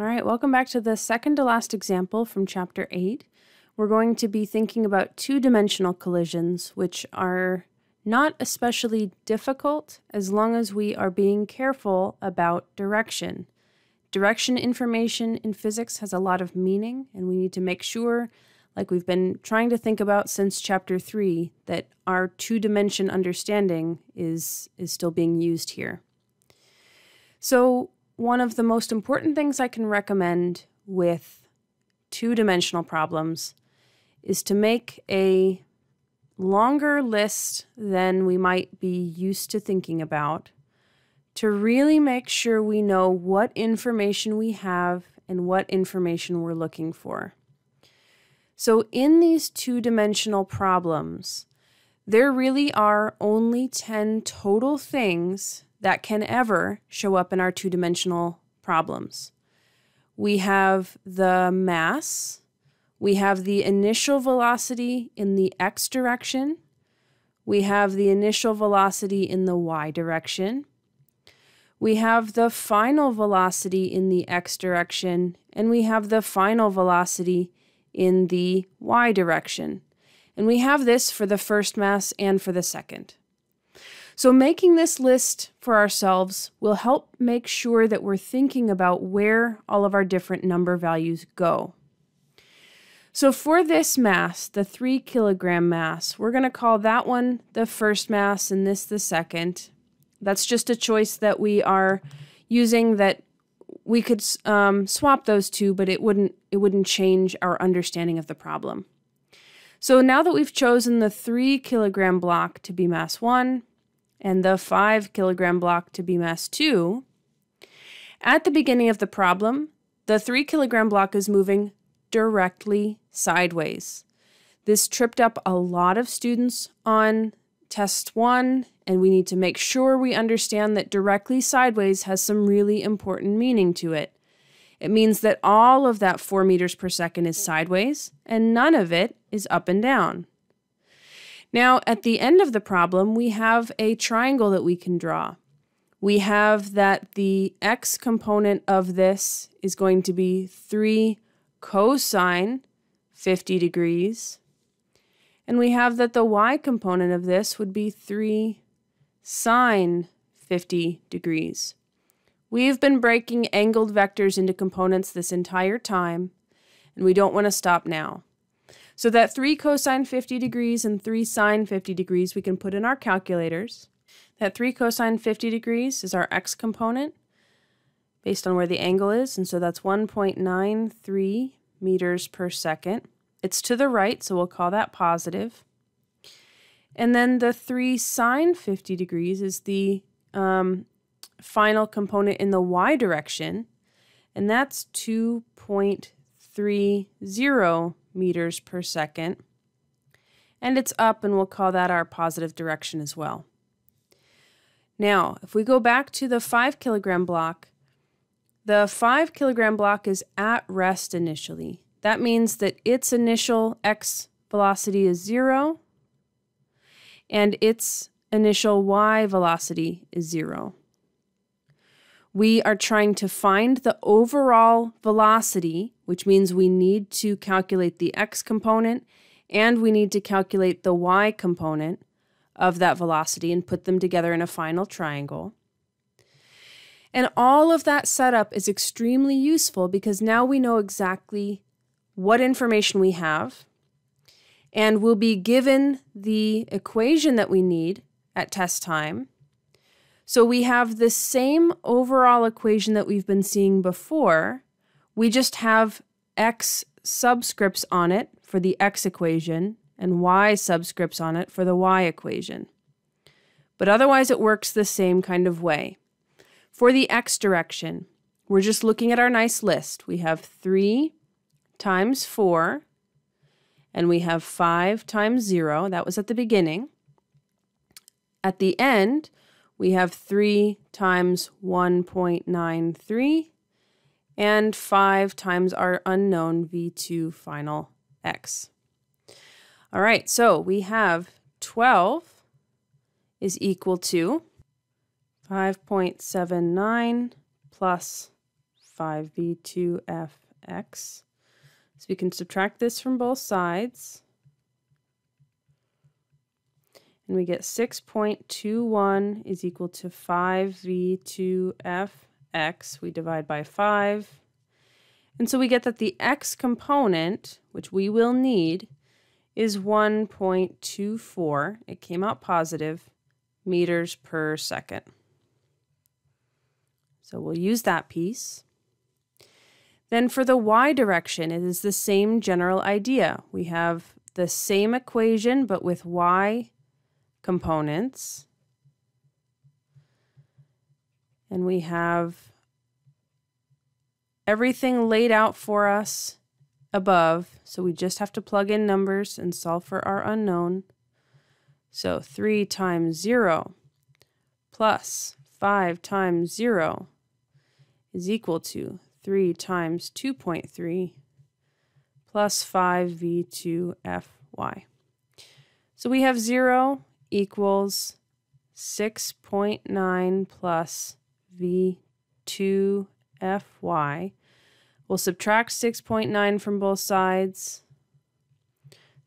All right, welcome back to the second to last example from Chapter 8. We're going to be thinking about two-dimensional collisions, which are not especially difficult as long as we are being careful about direction. Direction information in physics has a lot of meaning, and we need to make sure, like we've been trying to think about since Chapter 3, that our two-dimension understanding is still being used here. So one of the most important things I can recommend with two-dimensional problems is to make a longer list than we might be used to thinking about to really make sure we know what information we have and what information we're looking for. So in these two-dimensional problems, there really are only 10 total things that can ever show up in our two-dimensional problems. We have the mass, we have the initial velocity in the x direction, we have the initial velocity in the y direction, we have the final velocity in the x direction, and we have the final velocity in the y direction. And we have this for the first mass and for the second. So making this list for ourselves will help make sure that we're thinking about where all of our different number values go. So for this mass, the 3 kilogram mass, we're going to call that one the first mass and this the second. That's just a choice that we are using that we could swap those two, but it wouldn't change our understanding of the problem. So now that we've chosen the 3 kilogram block to be mass 1, and the 5 kilogram block to be mass 2, at the beginning of the problem, the 3 kilogram block is moving directly sideways. This tripped up a lot of students on test 1, and we need to make sure we understand that directly sideways has some really important meaning to it. It means that all of that 4 meters per second is sideways, and none of it is up and down. Now, at the end of the problem, we have a triangle that we can draw. We have that the x component of this is going to be 3 cosine 50 degrees. And we have that the y component of this would be 3 sine 50 degrees. We've been breaking angled vectors into components this entire time, and we don't want to stop now. So that 3 cosine 50 degrees and 3 sine 50 degrees we can put in our calculators. That 3 cosine 50 degrees is our x component based on where the angle is, and so that's 1.93 meters per second. It's to the right, so we'll call that positive. And then the 3 sine 50 degrees is the final component in the y direction, and that's 2.30 meters per second, and it's up, and we'll call that our positive direction as well. Now, if we go back to the 5 kilogram block, the 5 kilogram block is at rest initially. That means that its initial x velocity is 0, and its initial y velocity is 0. We are trying to find the overall velocity, which means we need to calculate the x component and we need to calculate the y component of that velocity and put them together in a final triangle. And all of that setup is extremely useful because now we know exactly what information we have, and we'll be given the equation that we need at test time. So we have the same overall equation that we've been seeing before. We just have x subscripts on it for the x equation and y subscripts on it for the y equation. But otherwise it works the same kind of way. For the x direction, we're just looking at our nice list. We have 3 times 4, and we have 5 times 0. That was at the beginning. At the end, we have 3 times 1.93 and 5 times our unknown V2 final x. All right, so we have 12 is equal to 5.79 plus 5b2fx. So we can subtract this from both sides, and we get 6.21 is equal to 5v2fx. We divide by 5. And so we get that the x component, which we will need, is 1.24. It came out positive meters per second. So we'll use that piece. Then for the y direction, it is the same general idea. We have the same equation, but with y components, and we have everything laid out for us above, so we just have to plug in numbers and solve for our unknown. So 3 times 0 plus 5 times 0 is equal to 3 times 2.3 plus 5v2fy. So we have 0 equals 6.9 plus v2fy. We'll subtract 6.9 from both sides.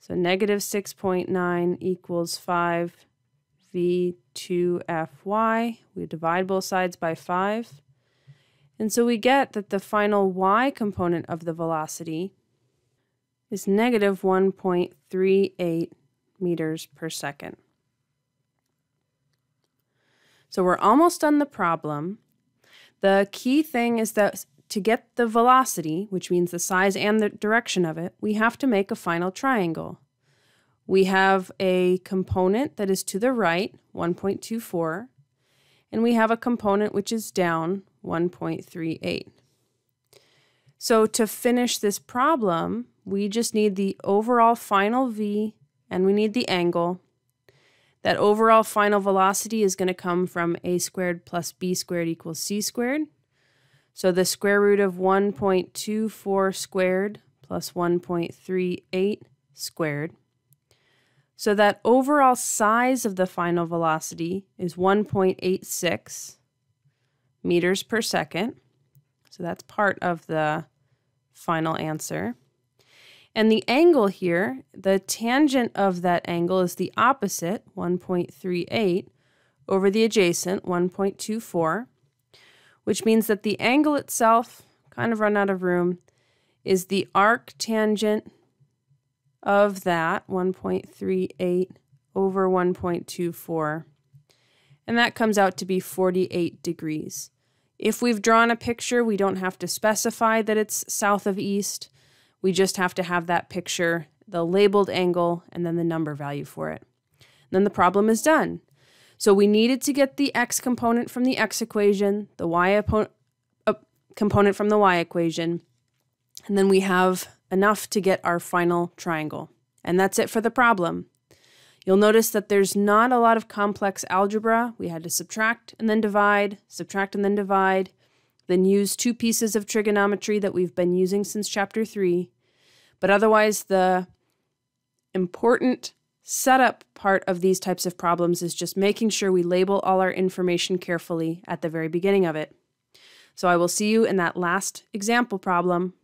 So negative 6.9 equals 5v2fy. We divide both sides by 5. And so we get that the final y component of the velocity is negative 1.38 meters per second. So we're almost done the problem. The key thing is that to get the velocity, which means the size and the direction of it, we have to make a final triangle. We have a component that is to the right, 1.24, and we have a component which is down, 1.38. So to finish this problem, we just need the overall final v, and we need the angle. That overall final velocity is going to come from a squared plus b squared equals c squared. So the square root of 1.24 squared plus 1.38 squared. So that overall size of the final velocity is 1.86 meters per second. So that's part of the final answer. And the angle here, the tangent of that angle is the opposite, 1.38, over the adjacent, 1.24, which means that the angle itself, kind of run out of room, is the arctangent of that, 1.38 over 1.24. And that comes out to be 48 degrees. If we've drawn a picture, we don't have to specify that it's south of east. We just have to have that picture, the labeled angle, and then the number value for it. And then the problem is done. So we needed to get the x component from the x equation, the y component from the y equation, and then we have enough to get our final triangle. And that's it for the problem. You'll notice that there's not a lot of complex algebra. We had to subtract and then divide, subtract and then divide, then use two pieces of trigonometry that we've been using since Chapter 3. But otherwise, the important setup part of these types of problems is just making sure we label all our information carefully at the very beginning of it. So I will see you in that last example problem.